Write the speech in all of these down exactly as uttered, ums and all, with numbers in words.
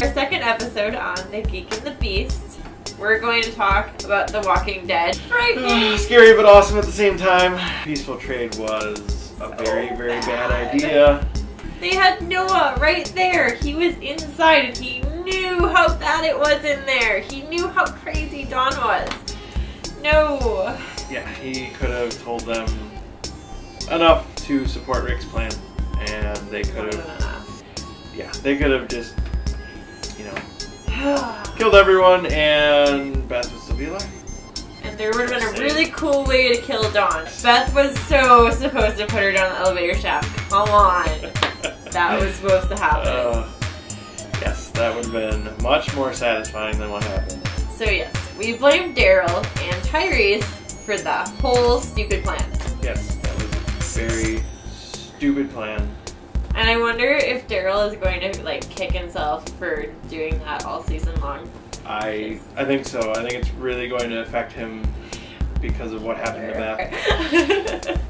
Our second episode on The Geek and the Beast, we're going to talk about The Walking Dead. Frightening! Scary but awesome at the same time. Peaceful trade was a so very, very bad. bad idea. They had Noah right there. He was inside and he knew how bad it was in there. He knew how crazy Dawn was. No. Yeah, he could have told them enough to support Rick's plan, and they could have, yeah, they could have just, you know, killed everyone, and Beth would still be alive. And there would have been a really cool way to kill Dawn. Beth was so supposed to put her down the elevator shaft. Come on, that was supposed to happen. Uh, yes, that would have been much more satisfying than what happened. So yes, we blame Daryl and Tyrese for the whole stupid plan. Yes, that was a very stupid plan. And I wonder if Daryl is going to like kick himself for doing that all season long. I I think so. I think it's really going to affect him because of what happened to Beth.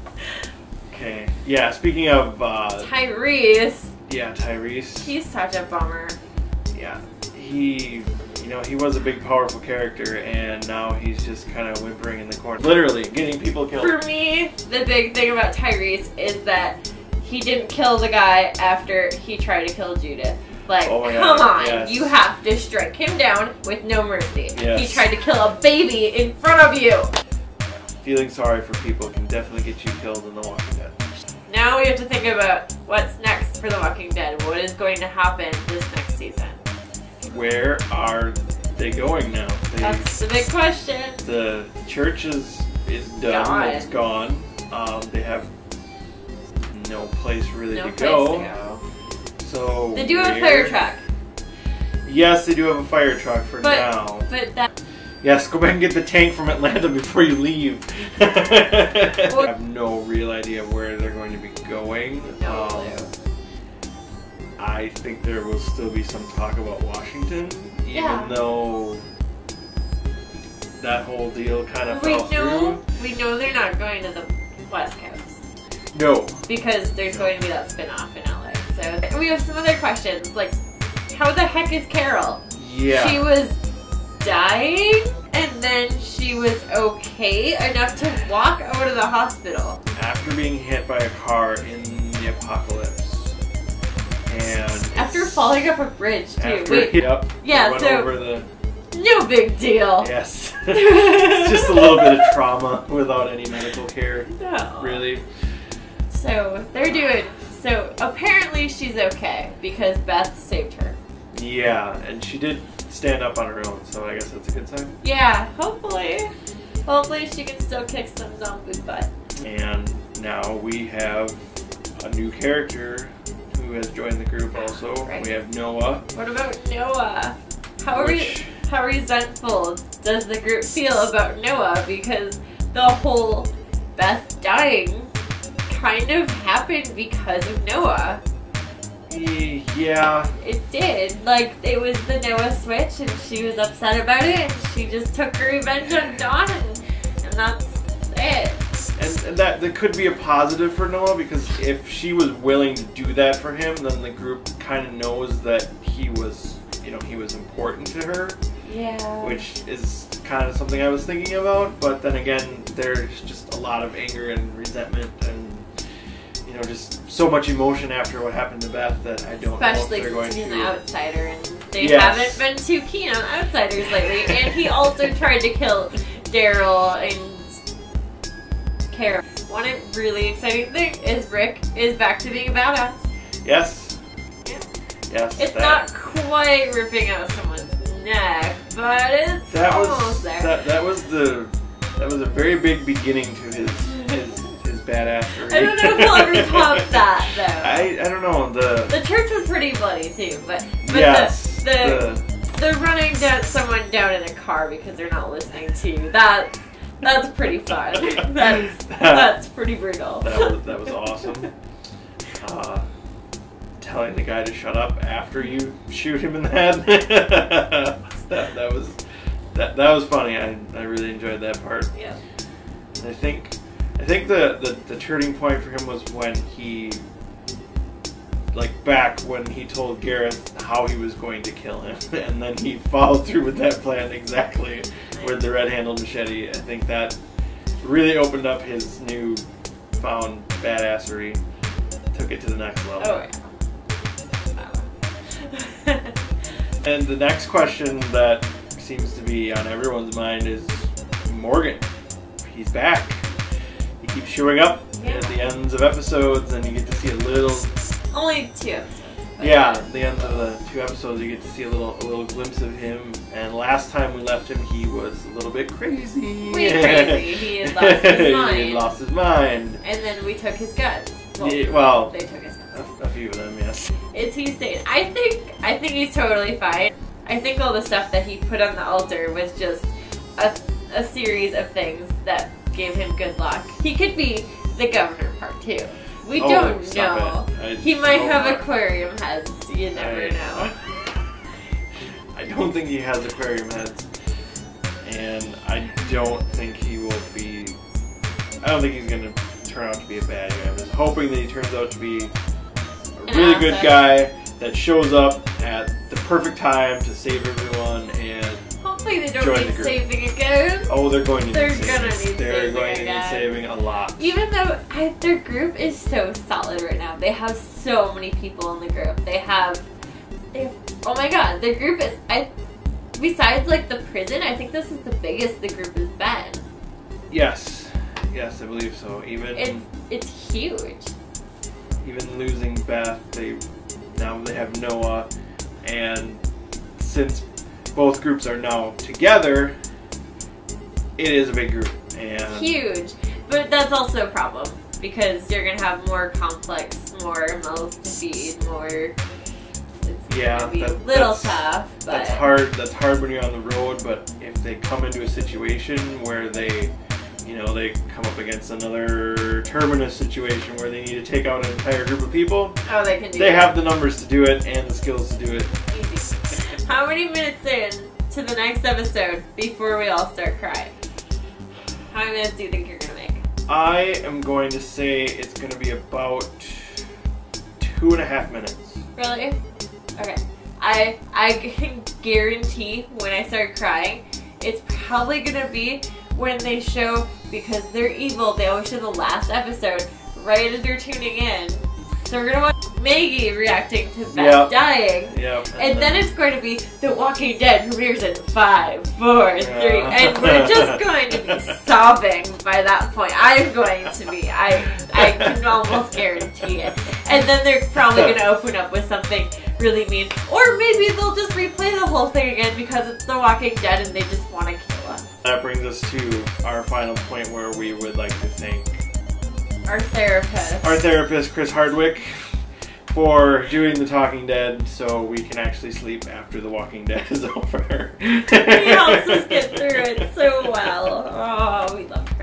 Okay. Yeah. Speaking of uh, Tyrese. Yeah, Tyrese. He's such a bummer. Yeah. He. You know, he was a big, powerful character, and now he's just kind of whimpering in the corner. Literally, getting people killed. For me, the big thing about Tyrese is that he didn't kill the guy after he tried to kill Judith. Like, oh my come God. on, yes. You have to strike him down with no mercy. Yes. He tried to kill a baby in front of you. Feeling sorry for people can definitely get you killed in The Walking Dead. Now we have to think about what's next for The Walking Dead. What is going to happen this next season? Where are they going now? They, That's the big question. The church is, is done. Gone. It's gone. Um, they have no place really no to, place go. to go. So they do have a fire truck. Yes, they do have a fire truck for but, now. But that. Yes, go back and get the tank from Atlanta before you leave. I have no real idea where they're going to be going. No um, clue. I think there will still be some talk about Washington, even yeah. though that whole deal kind of we fell know, through. We know they're not going to the West Coast. No. Because there's no. going to be that spin-off in L A. So we have some other questions, like, how the heck is Carol? Yeah. She was dying, and then she was okay enough to walk over to the hospital. After being hit by a car in the apocalypse. And after falling off a bridge, too. After, Wait. Yep, yeah, so over the... no big deal. Yes. It's just a little bit of trauma without any medical care. No. Really. So they're doing... So apparently she's okay because Beth saved her. Yeah, and she did stand up on her own, so I guess that's a good sign. Yeah, hopefully. Hopefully she can still kick some zombie butt. And now we have a new character who has joined the group also. Right. We have Noah. What about Noah? How Which... are we, how resentful does the group feel about Noah? Because the whole Beth dying kind of happened because of Noah. Yeah. It did. Like, it was the Noah switch and she was upset about it and she just took her revenge on Dawn and, and that's it. And, and that, that could be a positive for Noah, because if she was willing to do that for him, then the group kind of knows that he was, you know, he was important to her. Yeah. Which is kind of something I was thinking about, but then again, there's just a lot of anger and resentment and, you know, just so much emotion after what happened to Beth that I don't Especially know if they're going to... Especially since he's an outsider, and they yes. haven't been too keen on outsiders lately, and he also tried to kill Daryl and... Carol. One really exciting thing is Rick is back to being a badass. Yes. Yeah. Yes. It's that. not quite ripping out someone's neck, but it's that almost was, there. That, that was the that was a very big beginning to his his, his badassery. I don't know if he'll ever top that though. I I don't know the the church was pretty bloody too, but but yes, the, the the the running down someone down in a car because they're not listening to you, that. That's pretty fun. That's, that's pretty brutal. That was, that was awesome. Uh, telling the guy to shut up after you shoot him in the head. that, that was that that was funny. I, I really enjoyed that part. Yeah. And I think I think the, the, the turning point for him was when he, like back when he told Gareth how he was going to kill him, and then he followed through with that plan exactly with the red-handled machete. I think that really opened up his new found badassery, took it to the next level. Oh, yeah. And the next question that seems to be on everyone's mind is Morgan. He's back. He keeps showing up yeah. at the ends of episodes, and you get to see a little. Only two episodes. Yeah, at the ends of the two episodes, you get to see a little, a little glimpse of him. And last time we left him, he was a little bit crazy. Way crazy. He had lost his mind. He had lost his mind. And then we took his guts. Well, yeah, well they took his guts. A few of them, yes. It's he's saying I think I think he's totally fine. I think all the stuff that he put on the altar was just a, a series of things that gave him good luck. He could be the governor part two. We oh, don't know. He might have that. Aquarium heads. You never I, know. I don't think he has aquarium heads, and I don't think he will be. I don't think he's going to turn out to be a bad guy. I'm just hoping that he turns out to be. Really good guy that shows up at the perfect time to save everyone, and hopefully they don't need the saving again. Oh, they're going to they're need saving. Gonna need they're saving going again. to need saving a lot. Even though I, their group is so solid right now, they have so many people in the group. They have, they have oh my god, their group is. I besides like the prison, I think this is the biggest the group has been. Yes, yes, I believe so. Even it's it's huge. Even losing Beth, they now they have Noah, and since both groups are now together, it is a big group and huge. But that's also a problem because you're gonna have more complex, more mouths to feed, more. It's yeah, gonna be that, a little that's, tough. But that's hard. That's hard when you're on the road. But if they come into a situation where they. You know, they come up against another terminus situation where they need to take out an entire group of people. Oh, they can do it. They have the numbers to do it and the skills to do it. Easy. How many minutes in to the next episode before we all start crying? How many minutes do you think you're going to make? I am going to say it's going to be about two and a half minutes. Really? Okay. I, I can guarantee when I start crying, it's probably going to be when they show, because they're evil, they always show the last episode right as they're tuning in. So we're gonna watch Maggie reacting to Beth yep. dying. Yep. And, and then, then it's going to be The Walking Dead premieres in five, four, yeah. three, and we're just going to be sobbing by that point. I'm going to be. I I can almost guarantee it. And then they're probably gonna open up with something really mean. Or maybe they'll just replay the whole thing again because it's The Walking Dead and they just wanna kill us. That brings us to our final point where we would like to thank our therapist. Our therapist, Chris Hardwick, for doing The Talking Dead so we can actually sleep after The Walking Dead is over. He helps us get through it so well. Oh, we love her.